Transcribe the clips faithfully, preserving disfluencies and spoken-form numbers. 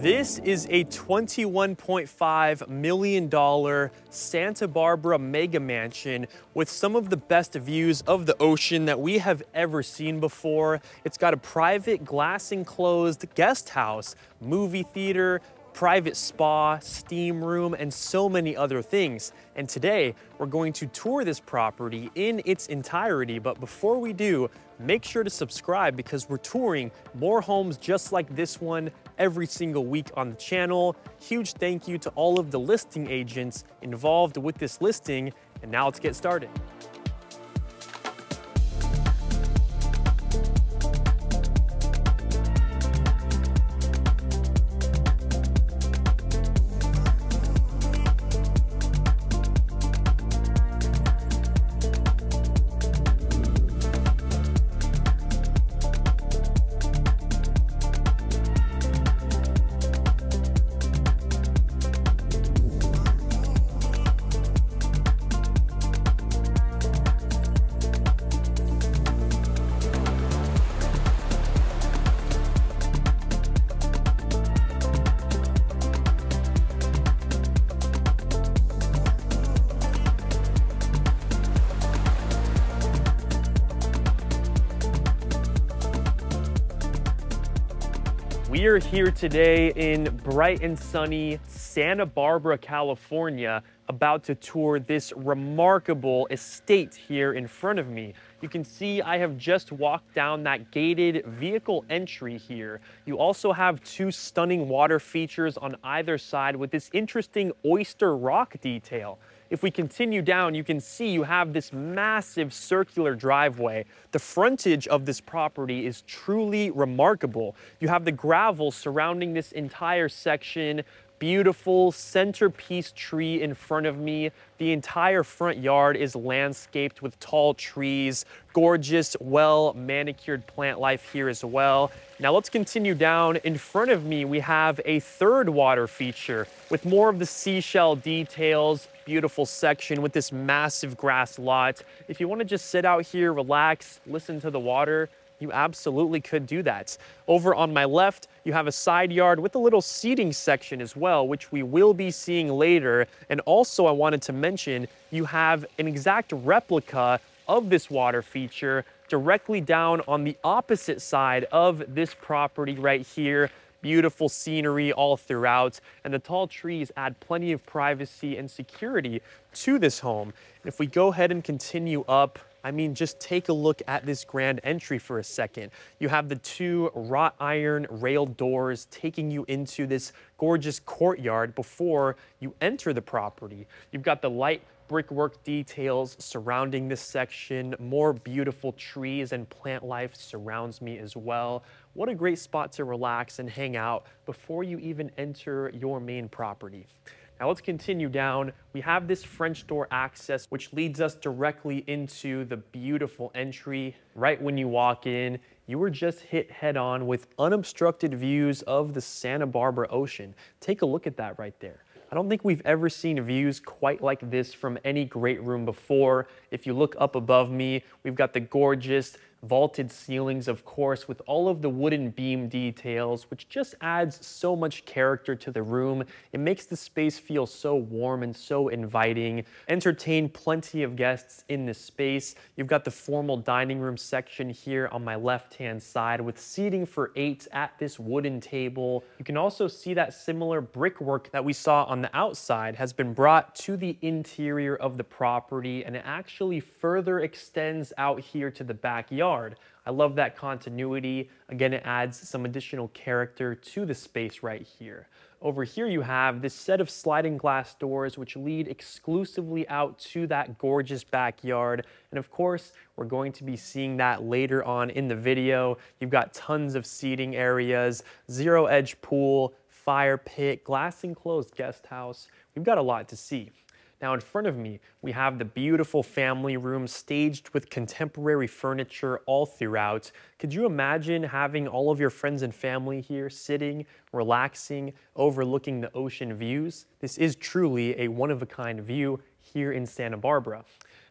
This is a twenty-one point five million dollar Santa Barbara mega mansion with some of the best views of the ocean that we have ever seen before. It's got a private glass enclosed guest house, movie theater, private spa, steam room, and so many other things. And today, we're going to tour this property in its entirety. But before we do, make sure to subscribe because we're touring more homes just like this one every single week on the channel. Huge thank you to all of the listing agents involved with this listing. And now let's get started. We are here today in bright and sunny Santa Barbara, California, about to tour this remarkable estate here in front of me. You can see I have just walked down that gated vehicle entry here. You also have two stunning water features on either side with this interesting oyster rock detail. If we continue down, you can see you have this massive circular driveway. The frontage of this property is truly remarkable. You have the gravel surrounding this entire section, beautiful centerpiece tree in front of me. The entire front yard is landscaped with tall trees, gorgeous, well-manicured plant life here as well. Now let's continue down. In front of me, we have a third water feature with more of the seashell details, beautiful section with this massive grass lot. If you want to just sit out here, relax, listen to the water, you absolutely could do that. Over on my left, you have a side yard with a little seating section as well, which we will be seeing later. And also I wanted to mention, you have an exact replica of this water feature directly down on the opposite side of this property right here. Beautiful scenery all throughout, and the tall trees add plenty of privacy and security to this home. And if we go ahead and continue up, I mean, just take a look at this grand entry for a second. You have the two wrought iron rail doors taking you into this gorgeous courtyard before you enter the property. You've got the light brickwork details surrounding this section. More beautiful trees and plant life surrounds me as well. What a great spot to relax and hang out before you even enter your main property. Now let's continue down. We have this French door access, which leads us directly into the beautiful entry. Right when you walk in, you were just hit head on with unobstructed views of the Santa Barbara ocean. Take a look at that right there. I don't think we've ever seen views quite like this from any great room before. If you look up above me, we've got the gorgeous vaulted ceilings, of course, with all of the wooden beam details, which just adds so much character to the room. It makes the space feel so warm and so inviting. Entertain plenty of guests in this space. You've got the formal dining room section here on my left-hand side with seating for eight at this wooden table. You can also see that similar brickwork that we saw on the outside has been brought to the interior of the property, and it actually further extends out here to the backyard. I love that continuity. Again, it adds some additional character to the space right here. Over here you have this set of sliding glass doors which lead exclusively out to that gorgeous backyard. And of course, we're going to be seeing that later on in the video. You've got tons of seating areas, zero edge pool, fire pit, glass enclosed guest house. We've got a lot to see. Now in front of me, we have the beautiful family room staged with contemporary furniture all throughout. Could you imagine having all of your friends and family here sitting, relaxing, overlooking the ocean views? This is truly a one-of-a-kind view here in Santa Barbara.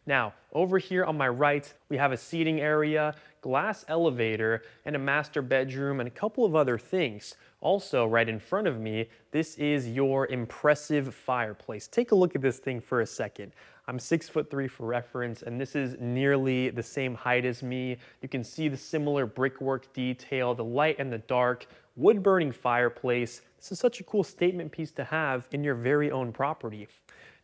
Now, over here on my right, we have a seating area, glass elevator, and a master bedroom, and a couple of other things. Also, right in front of me, this is your impressive fireplace. Take a look at this thing for a second. I'm six foot three for reference, and this is nearly the same height as me. You can see the similar brickwork detail, the light and the dark, wood-burning fireplace. This is such a cool statement piece to have in your very own property.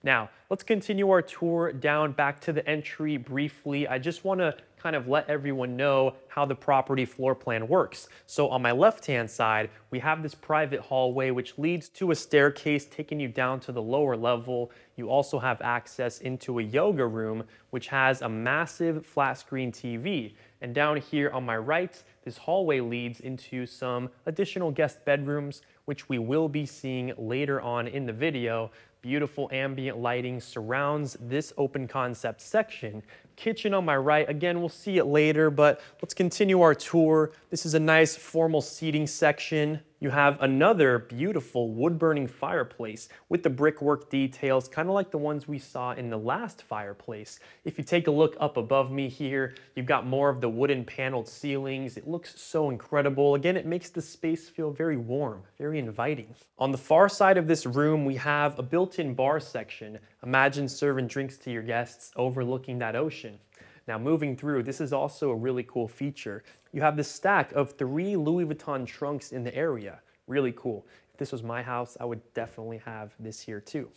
Now, let's continue our tour down back to the entry briefly. I just want to kind of let everyone know how the property floor plan works. So on my left-hand side, we have this private hallway which leads to a staircase taking you down to the lower level. You also have access into a yoga room which has a massive flat-screen T V. And down here on my right, this hallway leads into some additional guest bedrooms, which we will be seeing later on in the video. Beautiful ambient lighting surrounds this open concept section. Kitchen on my right, again, we'll see it later, but let's continue our tour. This is a nice formal seating section. You have another beautiful wood-burning fireplace with the brickwork details, kind of like the ones we saw in the last fireplace. If you take a look up above me here, you've got more of the wooden paneled ceilings. It looks so incredible. Again, it makes the space feel very warm, very inviting. On the far side of this room, we have a built-in bar section. Imagine serving drinks to your guests overlooking that ocean. Now moving through, this is also a really cool feature. You have this stack of three Louis Vuitton trunks in the area. Really cool. If this was my house, I would definitely have this here too.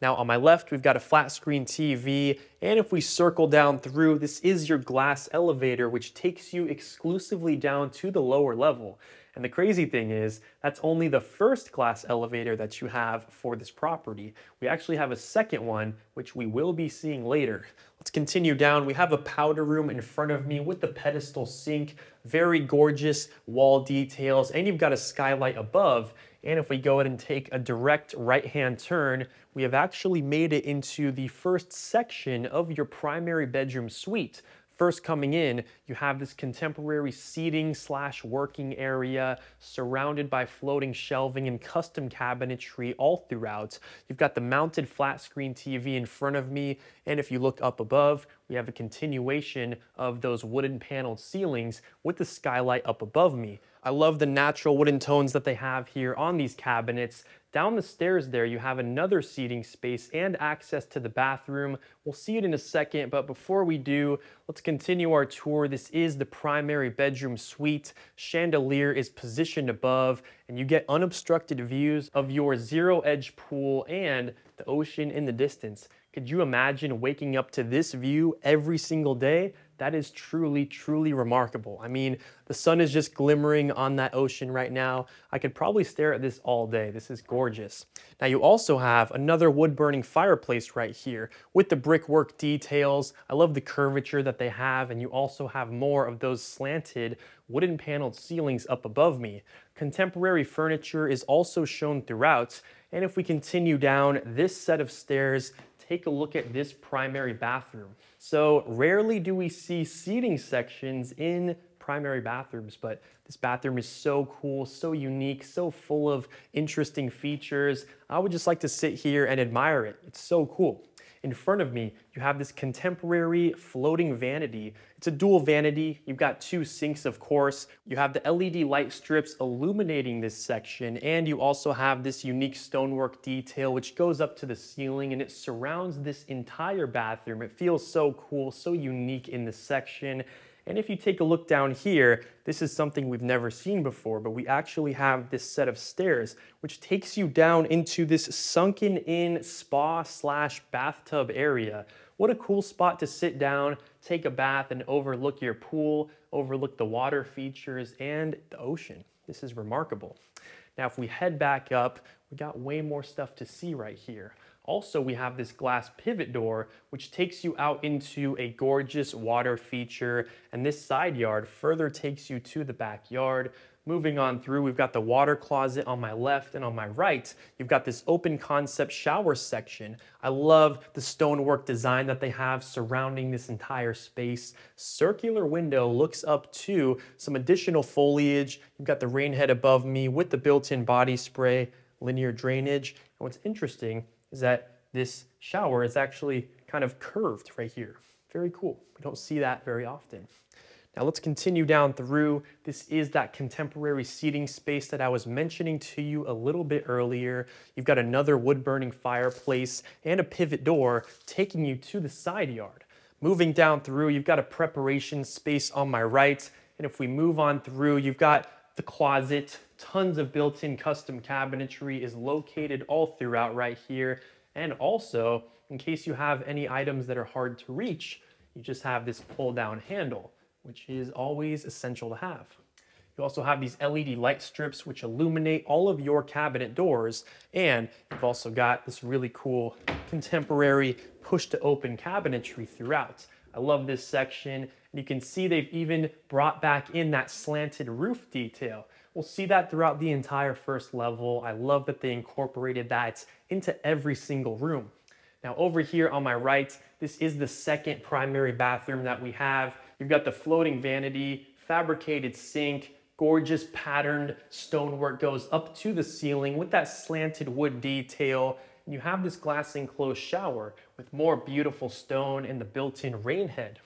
Now on my left, we've got a flat screen T V, and if we circle down through, this is your glass elevator, which takes you exclusively down to the lower level. And the crazy thing is, that's only the first glass elevator that you have for this property. We actually have a second one, which we will be seeing later. Let's continue down. We have a powder room in front of me with the pedestal sink, very gorgeous wall details, and you've got a skylight above. And if we go ahead and take a direct right-hand turn, we have actually made it into the first section of your primary bedroom suite. First coming in, you have this contemporary seating slash working area surrounded by floating shelving and custom cabinetry all throughout. You've got the mounted flat screen T V in front of me, and if you look up above, we have a continuation of those wooden paneled ceilings with the skylight up above me. I love the natural wooden tones that they have here on these cabinets. Down the stairs there, you have another seating space and access to the bathroom. We'll see it in a second, but before we do, let's continue our tour. This is the primary bedroom suite. Chandelier is positioned above, and you get unobstructed views of your zero-edge pool and the ocean in the distance. Could you imagine waking up to this view every single day? That is truly, truly remarkable. I mean, the sun is just glimmering on that ocean right now. I could probably stare at this all day. This is gorgeous. Now you also have another wood-burning fireplace right here with the brickwork details. I love the curvature that they have, and you also have more of those slanted wooden paneled ceilings up above me. Contemporary furniture is also shown throughout, and if we continue down this set of stairs, take a look at this primary bathroom. So rarely do we see seating sections in primary bathrooms, but this bathroom is so cool, so unique, so full of interesting features. I would just like to sit here and admire it. It's so cool. In front of me, you have this contemporary floating vanity. It's a dual vanity. You've got two sinks, of course. You have the L E D light strips illuminating this section, and you also have this unique stonework detail which goes up to the ceiling, and it surrounds this entire bathroom. It feels so cool, so unique in this section. And if you take a look down here, this is something we've never seen before, but we actually have this set of stairs which takes you down into this sunken in spa slash bathtub area. What a cool spot to sit down, take a bath, and overlook your pool, overlook the water features and the ocean. This is remarkable. Now if we head back up, we got way more stuff to see right here. Also, we have this glass pivot door, which takes you out into a gorgeous water feature, and this side yard further takes you to the backyard. Moving on through, we've got the water closet on my left, and on my right, you've got this open concept shower section. I love the stonework design that they have surrounding this entire space. Circular window looks up to some additional foliage. You've got the rain head above me with the built-in body spray, linear drainage, and what's interesting is that this shower is actually kind of curved right here. Very cool. We don't see that very often. Now let's continue down through. This is that contemporary seating space that I was mentioning to you a little bit earlier. You've got another wood-burning fireplace and a pivot door taking you to the side yard. Moving down through, you've got a preparation space on my right. And if we move on through, you've got the closet. Tons of built-in custom cabinetry is located all throughout right here. And also, in case you have any items that are hard to reach, you just have this pull-down handle, which is always essential to have. You also have these L E D light strips which illuminate all of your cabinet doors, and you've also got this really cool contemporary push-to-open cabinetry throughout. I love this section, and you can see they've even brought back in that slanted roof detail. We'll see that throughout the entire first level. I love that they incorporated that into every single room. Now over here on my right, this is the second primary bathroom that we have. You've got the floating vanity, fabricated sink, gorgeous patterned stonework goes up to the ceiling with that slanted wood detail. And you have this glass enclosed shower with more beautiful stone and the built-in rain head.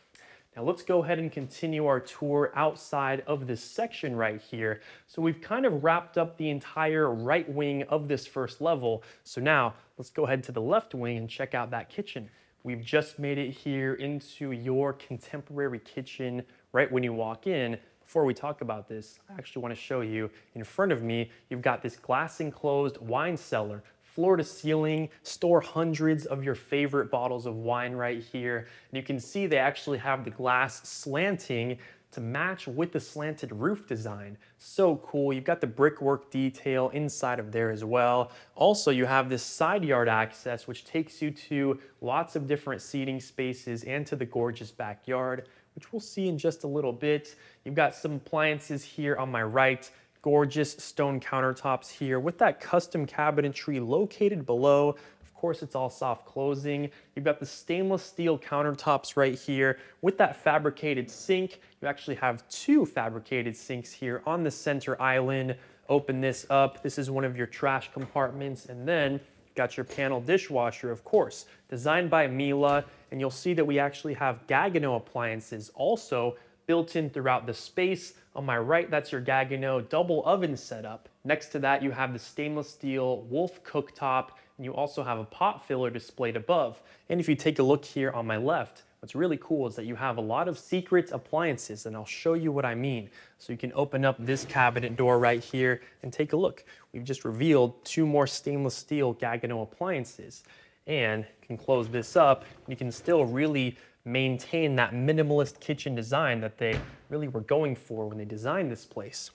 Now let's go ahead and continue our tour outside of this section right here. So we've kind of wrapped up the entire right wing of this first level. So now let's go ahead to the left wing and check out that kitchen. We've just made it here into your contemporary kitchen right when you walk in. Before we talk about this, I actually want to show you in front of me, you've got this glass enclosed wine cellar. Floor to ceiling, store hundreds of your favorite bottles of wine right here. And you can see they actually have the glass slanting to match with the slanted roof design. So cool. You've got the brickwork detail inside of there as well. Also, you have this side yard access, which takes you to lots of different seating spaces and to the gorgeous backyard, which we'll see in just a little bit. You've got some appliances here on my right. Gorgeous stone countertops here with that custom cabinetry located below. Of course, it's all soft closing. You've got the stainless steel countertops right here with that fabricated sink. You actually have two fabricated sinks here on the center island. Open this up. This is one of your trash compartments. And then you've got your panel dishwasher, of course, designed by Miele. And you'll see that we actually have Gaggenau appliances also built in throughout the space. On my right, that's your Gaggenau double oven setup. Next to that, you have the stainless steel Wolf cooktop, and you also have a pot filler displayed above. And if you take a look here on my left, what's really cool is that you have a lot of secret appliances, and I'll show you what I mean. So you can open up this cabinet door right here and take a look. We've just revealed two more stainless steel Gaggenau appliances. And you can close this up, and you can still really maintain that minimalist kitchen design that they really were going for when they designed this place.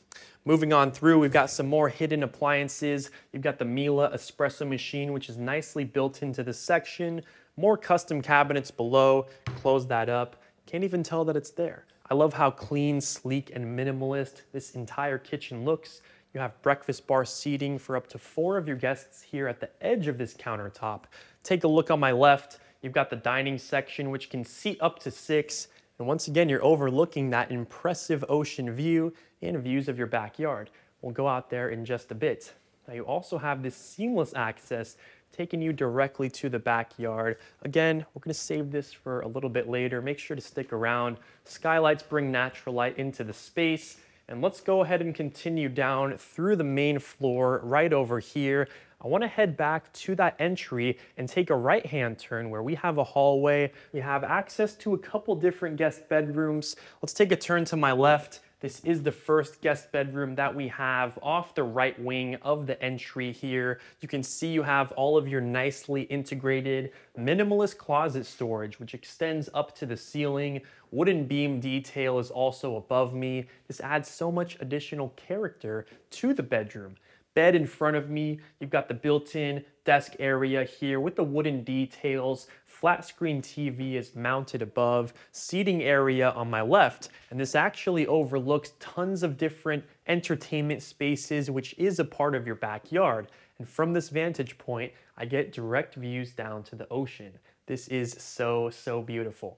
Moving on through, we've got some more hidden appliances. You've got the Miele espresso machine, which is nicely built into this section. More custom cabinets below. Close that up. Can't even tell that it's there. I love how clean, sleek, and minimalist this entire kitchen looks. You have breakfast bar seating for up to four of your guests here at the edge of this countertop. Take a look on my left. You've got the dining section, which can seat up to six. And once again, you're overlooking that impressive ocean view and views of your backyard. We'll go out there in just a bit. Now you also have this seamless access taking you directly to the backyard. Again, we're gonna save this for a little bit later. Make sure to stick around. Skylights bring natural light into the space. And let's go ahead and continue down through the main floor right over here. I want to head back to that entry and take a right-hand turn where we have a hallway. We have access to a couple different guest bedrooms. Let's take a turn to my left. This is the first guest bedroom that we have off the right wing of the entry here. You can see you have all of your nicely integrated minimalist closet storage, which extends up to the ceiling. Wooden beam detail is also above me. This adds so much additional character to the bedroom. Bed in front of me, you've got the built-in desk area here with the wooden details. Flat screen T V is mounted above. Seating area on my left, and this actually overlooks tons of different entertainment spaces, which is a part of your backyard. And from this vantage point, I get direct views down to the ocean. This is so, so beautiful.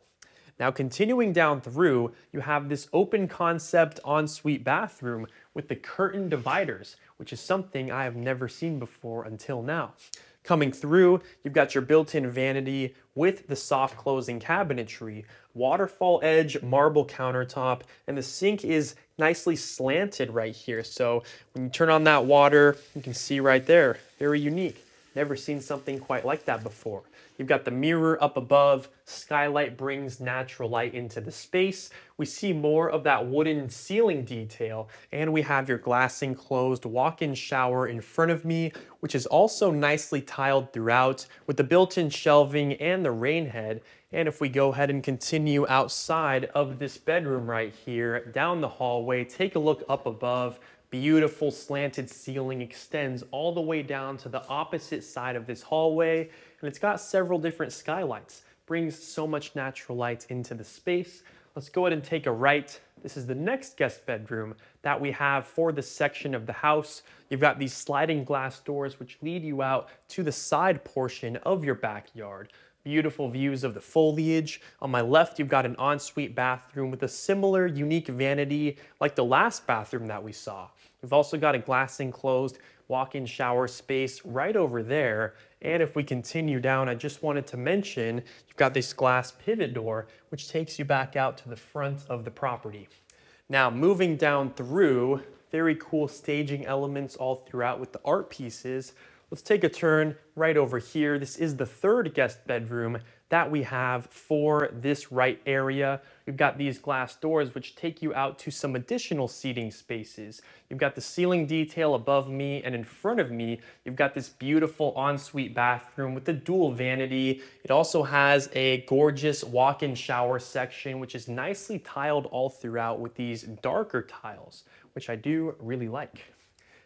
Now continuing down through, you have this open concept ensuite bathroom with the curtain dividers, which is something I have never seen before until now. Coming through, you've got your built-in vanity with the soft closing cabinetry, waterfall edge marble countertop, and the sink is nicely slanted right here. So when you turn on that water, you can see right there, very unique. Never seen something quite like that before. You've got the mirror up above, skylight brings natural light into the space. We see more of that wooden ceiling detail, and we have your glass enclosed walk-in shower in front of me, which is also nicely tiled throughout with the built-in shelving and the rain head. And if we go ahead and continue outside of this bedroom right here, down the hallway, take a look up above. Beautiful slanted ceiling extends all the way down to the opposite side of this hallway, and it's got several different skylights. Brings so much natural light into the space. Let's go ahead and take a right. This is the next guest bedroom that we have for this section of the house. You've got these sliding glass doors which lead you out to the side portion of your backyard. Beautiful views of the foliage. On my left, you've got an ensuite bathroom with a similar unique vanity like the last bathroom that we saw. We've also got a glass enclosed walk-in shower space right over there. And if we continue down, I just wanted to mention, you've got this glass pivot door, which takes you back out to the front of the property. Now moving down through, very cool staging elements all throughout with the art pieces. Let's take a turn right over here. This is the third guest bedroom that we have for this right area. You've got these glass doors which take you out to some additional seating spaces. You've got the ceiling detail above me, and in front of me, you've got this beautiful ensuite bathroom with the dual vanity. It also has a gorgeous walk-in shower section, which is nicely tiled all throughout with these darker tiles, which I do really like.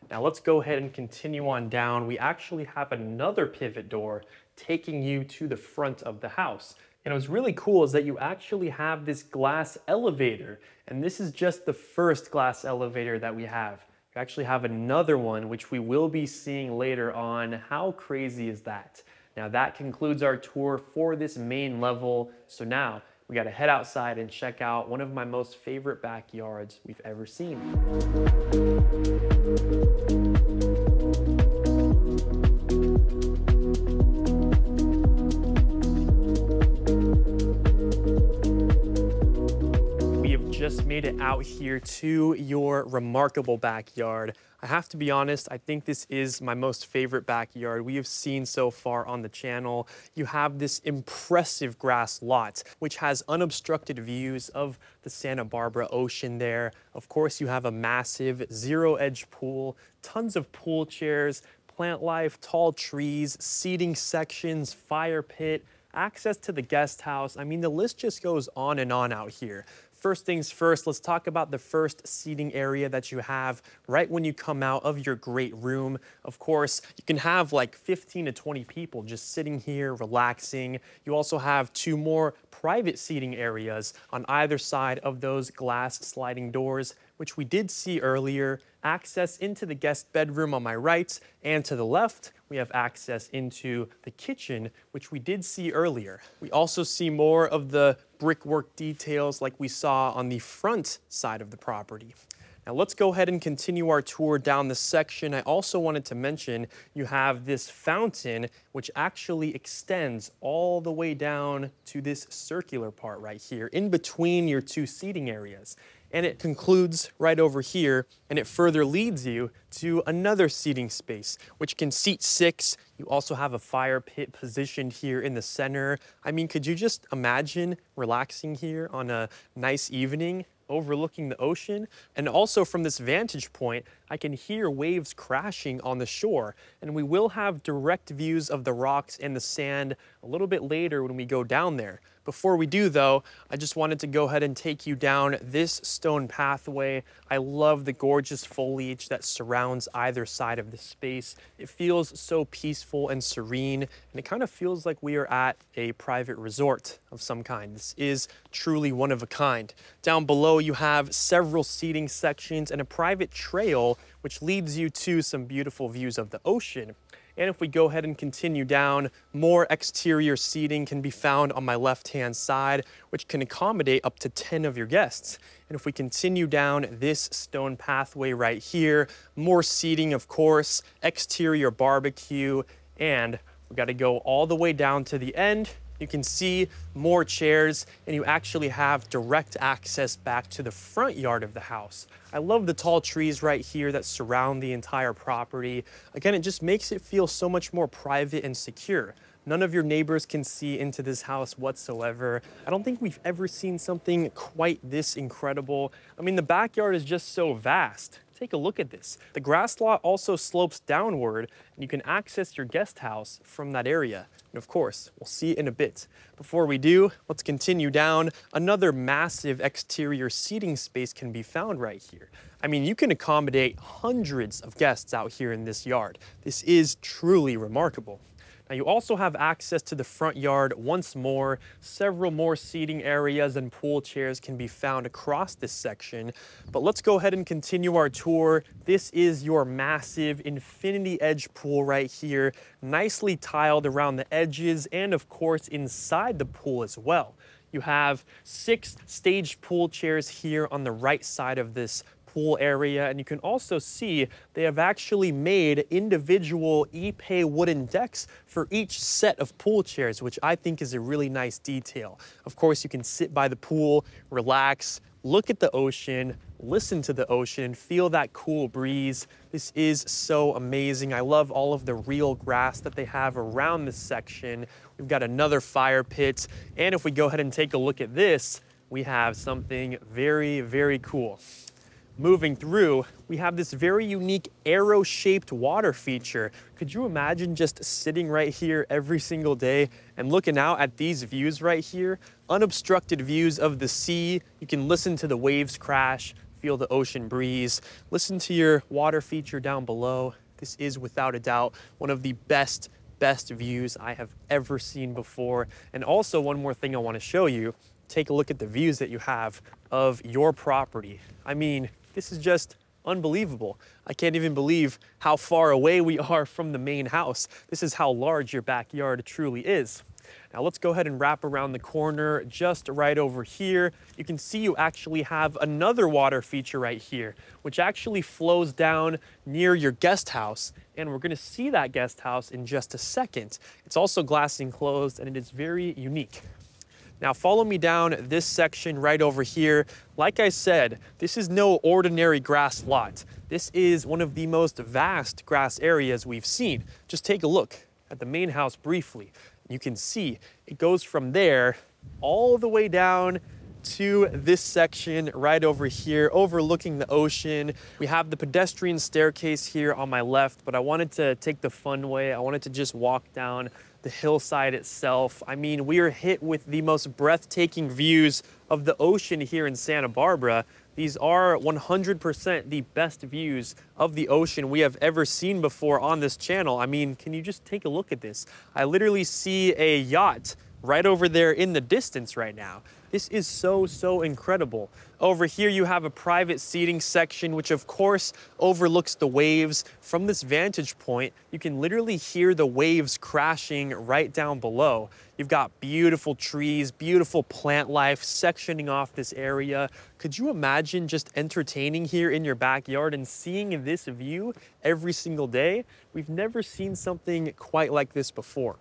Now let's go ahead and continue on down. We actually have another pivot door taking you to the front of the house. And what's really cool is that you actually have this glass elevator. And this is just the first glass elevator that we have. You actually have another one, which we will be seeing later on. How crazy is that? Now that concludes our tour for this main level. So now we gotta head outside and check out one of my most favorite backyards we've ever seen. We have just made it out here to your remarkable backyard. I have to be honest, I think this is my most favorite backyard we have seen so far on the channel. You have this impressive grass lot, which has unobstructed views of the Santa Barbara ocean there. Of course, you have a massive zero-edge pool, tons of pool chairs, plant life, tall trees, seating sections, fire pit, access to the guest house. I mean, the list just goes on and on out here. First things first, let's talk about the first seating area that you have right when you come out of your great room. Of course, you can have like fifteen to twenty people just sitting here relaxing. You also have two more private seating areas on either side of those glass sliding doors, which we did see earlier. Access into the guest bedroom on my right, and to the left, we have access into the kitchen, which we did see earlier. We also see more of the brickwork details like we saw on the front side of the property. Now let's go ahead and continue our tour down this section. I also wanted to mention you have this fountain, which actually extends all the way down to this circular part right here, in between your two seating areas. And it concludes right over here, and it further leads you to another seating space, which can seat six. You also have a fire pit positioned here in the center. I mean, could you just imagine relaxing here on a nice evening, overlooking the ocean? And also from this vantage point, I can hear waves crashing on the shore, and we will have direct views of the rocks and the sand a little bit later when we go down there. Before we do though, I just wanted to go ahead and take you down this stone pathway. I love the gorgeous foliage that surrounds either side of this space. It feels so peaceful and serene, and it kind of feels like we are at a private resort of some kind. This is truly one of a kind. Down below, you have several seating sections and a private trail, which leads you to some beautiful views of the ocean. And if we go ahead and continue down, more exterior seating can be found on my left-hand side, which can accommodate up to ten of your guests. And if we continue down this stone pathway right here, more seating, of course, exterior barbecue, and we've got to go all the way down to the end. You can see more chairs, and you actually have direct access back to the front yard of the house. I love the tall trees right here that surround the entire property. Again, it just makes it feel so much more private and secure. None of your neighbors can see into this house whatsoever. I don't think we've ever seen something quite this incredible. I mean, the backyard is just so vast. Take a look at this. The grass lot also slopes downward, and you can access your guest house from that area. And of course, we'll see in a bit. Before we do, let's continue down. Another massive exterior seating space can be found right here. I mean, you can accommodate hundreds of guests out here in this yard. This is truly remarkable. Now, you also have access to the front yard once more. Several more seating areas and pool chairs can be found across this section. But let's go ahead and continue our tour. This is your massive infinity edge pool right here, nicely tiled around the edges and, of course, inside the pool as well. You have six staged pool chairs here on the right side of this pool area, and you can also see they have actually made individual ipe wooden decks for each set of pool chairs, which I think is a really nice detail. Of course, you can sit by the pool, relax, look at the ocean, listen to the ocean, feel that cool breeze. This is so amazing. I love all of the real grass that they have around this section. We've got another fire pit, and if we go ahead and take a look at this, we have something very, very cool. Moving through, we have this very unique arrow-shaped water feature. Could you imagine just sitting right here every single day and looking out at these views right here? Unobstructed views of the sea. You can listen to the waves crash, feel the ocean breeze, listen to your water feature down below. This is without a doubt one of the best, best views I have ever seen before. And also one more thing I want to show you. Take a look at the views that you have of your property. I mean, this is just unbelievable. I can't even believe how far away we are from the main house. This is how large your backyard truly is. Now let's go ahead and wrap around the corner just right over here. You can see you actually have another water feature right here, which actually flows down near your guest house. And we're going to see that guest house in just a second. It's also glass enclosed, and it is very unique. Now follow me down this section right over here. Like I said, this is no ordinary grass lot. This is one of the most vast grass areas we've seen. Just take a look at the main house briefly. You can see it goes from there all the way down to this section right over here, overlooking the ocean. We have the pedestrian staircase here on my left, but I wanted to take the fun way. I wanted to just walk down the hillside itself. I mean, we are hit with the most breathtaking views of the ocean here in Santa Barbara. These are one hundred percent the best views of the ocean we have ever seen before on this channel. I mean, can you just take a look at this? I literally see a yacht right over there in the distance right now. This is so, so incredible. Over here, you have a private seating section, which of course overlooks the waves. From this vantage point, you can literally hear the waves crashing right down below. You've got beautiful trees, beautiful plant life sectioning off this area. Could you imagine just entertaining here in your backyard and seeing this view every single day? We've never seen something quite like this before.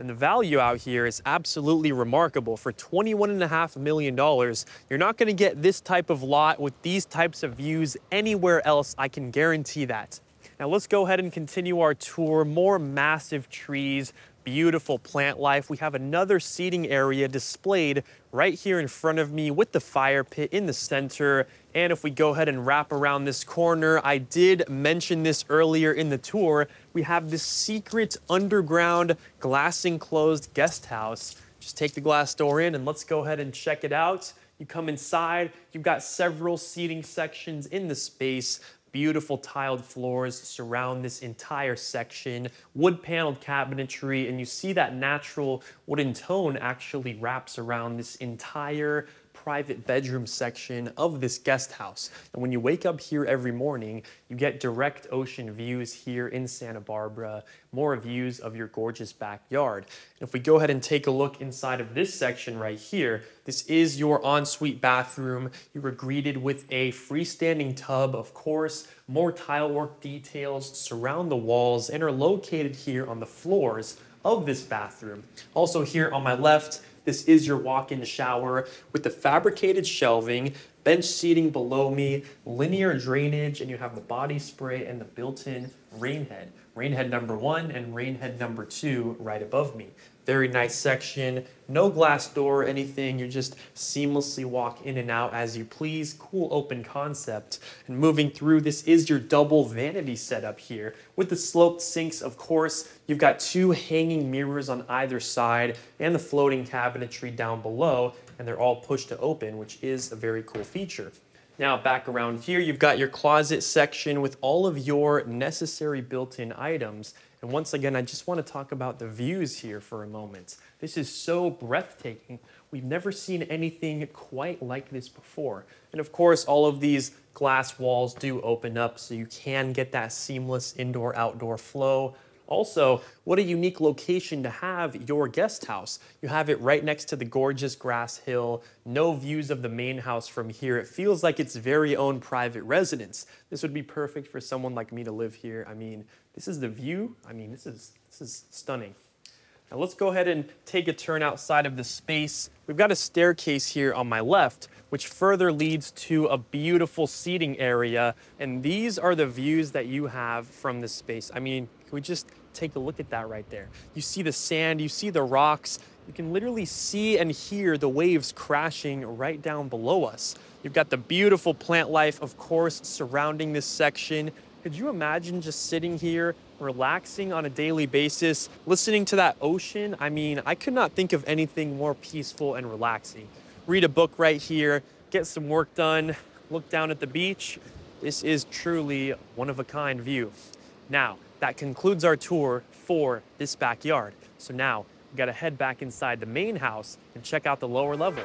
And the value out here is absolutely remarkable. For twenty-one and a half million dollars, you're not gonna get this type of lot with these types of views anywhere else, I can guarantee that. Now let's go ahead and continue our tour. More massive trees, beautiful plant life. We have another seating area displayed right here in front of me with the fire pit in the center. And if we go ahead and wrap around this corner, I did mention this earlier in the tour, we have this secret underground glass enclosed guest house. Just take the glass door in and let's go ahead and check it out. You come inside, you've got several seating sections in the space. Beautiful tiled floors surround this entire section, wood paneled cabinetry, and you see that natural wooden tone actually wraps around this entire private bedroom section of this guest house. And when you wake up here every morning, you get direct ocean views here in Santa Barbara, more views of your gorgeous backyard. And if we go ahead and take a look inside of this section right here, this is your ensuite bathroom. You were greeted with a freestanding tub, of course, more tile work details surround the walls and are located here on the floors of this bathroom. Also here on my left, this is your walk-in shower with the fabricated shelving, bench seating below me, linear drainage, and you have the body spray and the built-in rain head. Rain head number one and rain head number two right above me. Very nice section, no glass door or anything. You just seamlessly walk in and out as you please. Cool open concept. And moving through, this is your double vanity setup here with the sloped sinks, of course. You've got two hanging mirrors on either side and the floating cabinetry down below, and they're all push to open, which is a very cool feature. Now back around here, you've got your closet section with all of your necessary built-in items. And once again, I just want to talk about the views here for a moment. This is so breathtaking. We've never seen anything quite like this before. And of course, all of these glass walls do open up, so you can get that seamless indoor-outdoor flow. Also, what a unique location to have your guest house. You have it right next to the gorgeous grass hill, no views of the main house from here. It feels like its very own private residence. This would be perfect for someone like me to live here. I mean, this is the view. I mean, this is, this is stunning. Now let's go ahead and take a turn outside of the space. We've got a staircase here on my left, which further leads to a beautiful seating area. And these are the views that you have from this space. I mean, can we just take a look at that right there? You see the sand, you see the rocks. You can literally see and hear the waves crashing right down below us. You've got the beautiful plant life, of course, surrounding this section. Could you imagine just sitting here, relaxing on a daily basis, listening to that ocean? I mean, I could not think of anything more peaceful and relaxing. Read a book right here, get some work done, look down at the beach. This is truly one-of-a-kind view. Now, that concludes our tour for this backyard. So now, we gotta head back inside the main house and check out the lower level.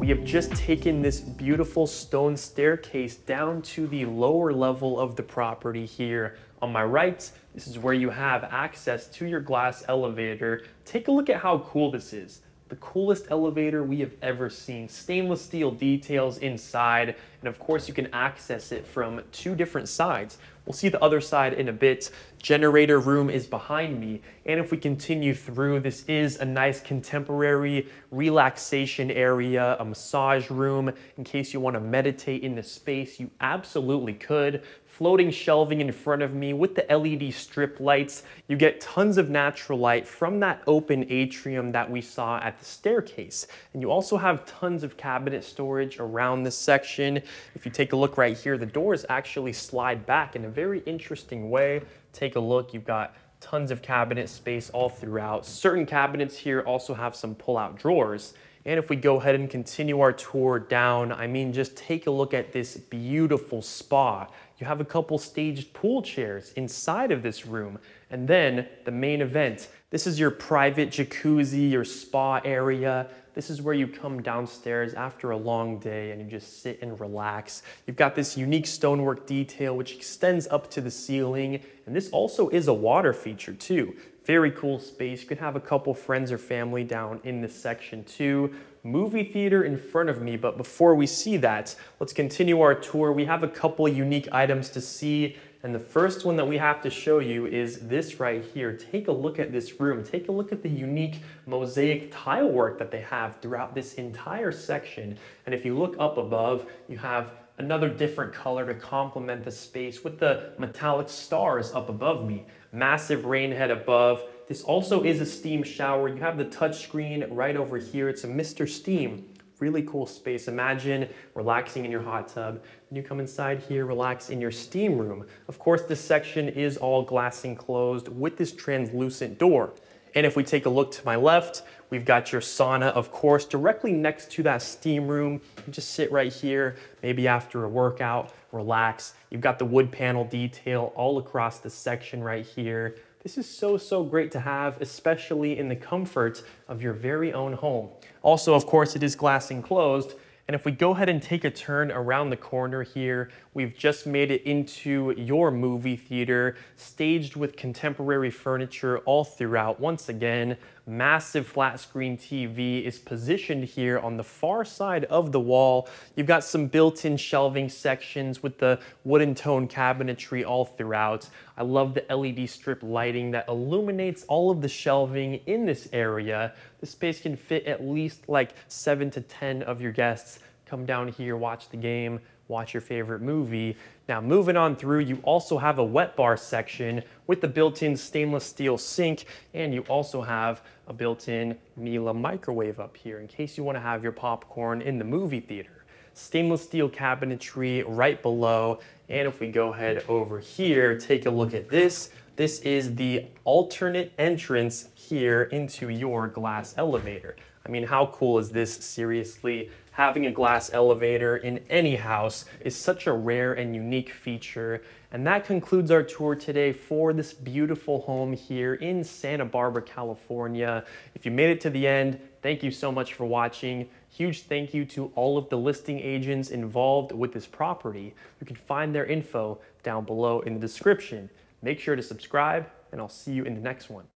We have just taken this beautiful stone staircase down to the lower level of the property here. On my right, this is where you have access to your glass elevator. Take a look at how cool this is. The coolest elevator we have ever seen. Stainless steel details inside, and of course you can access it from two different sides. We'll see the other side in a bit. Generator room is behind me, and if we continue through, this is a nice contemporary relaxation area, a massage room. In case you want to meditate in the space, you absolutely could. Floating shelving in front of me with the L E D strip lights. You get tons of natural light from that open atrium that we saw at the staircase. And you also have tons of cabinet storage around this section. If you take a look right here, the doors actually slide back in a very interesting way. Take a look, you've got tons of cabinet space all throughout. Certain cabinets here also have some pull-out drawers. And if we go ahead and continue our tour down, I mean, just take a look at this beautiful spa. You have a couple staged pool chairs inside of this room. And then the main event. This is your private jacuzzi, your spa area. This is where you come downstairs after a long day and you just sit and relax. You've got this unique stonework detail which extends up to the ceiling. And this also is a water feature too. Very cool space. You could have a couple friends or family down in this section too. Movie theater in front of me, but before we see that, let's continue our tour. We have a couple unique items to see, and the first one that we have to show you is this right here. Take a look at this room. Take a look at the unique mosaic tile work that they have throughout this entire section. And if you look up above, you have another different color to complement the space with the metallic stars up above me. Massive rain head above. This also is a steam shower. You have the touchscreen right over here. It's a Mister Steam. Really cool space. Imagine relaxing in your hot tub. Then you come inside here, relax in your steam room. Of course, this section is all glass enclosed with this translucent door. And if we take a look to my left, we've got your sauna, of course, directly next to that steam room. You just sit right here, maybe after a workout, relax. You've got the wood panel detail all across the section right here. This is so, so great to have, especially in the comfort of your very own home. Also, of course, it is glass enclosed. And if we go ahead and take a turn around the corner here, we've just made it into your movie theater, staged with contemporary furniture all throughout. Once again, massive flat screen T V is positioned here on the far side of the wall. You've got some built-in shelving sections with the wooden tone cabinetry all throughout. I love the L E D strip lighting that illuminates all of the shelving in this area. The space can fit at least like seven to ten of your guests. Come down here, watch the game, watch your favorite movie. Now moving on through, you also have a wet bar section with the built-in stainless steel sink, and you also have a built-in Miele microwave up here in case you want to have your popcorn in the movie theater. Stainless steel cabinetry right below. And if we go ahead over here, take a look at this. This is the alternate entrance here into your glass elevator. I mean, how cool is this? Seriously, having a glass elevator in any house is such a rare and unique feature. And that concludes our tour today for this beautiful home here in Santa Barbara, California. If you made it to the end, thank you so much for watching. Huge thank you to all of the listing agents involved with this property. You can find their info down below in the description. Make sure to subscribe, and I'll see you in the next one.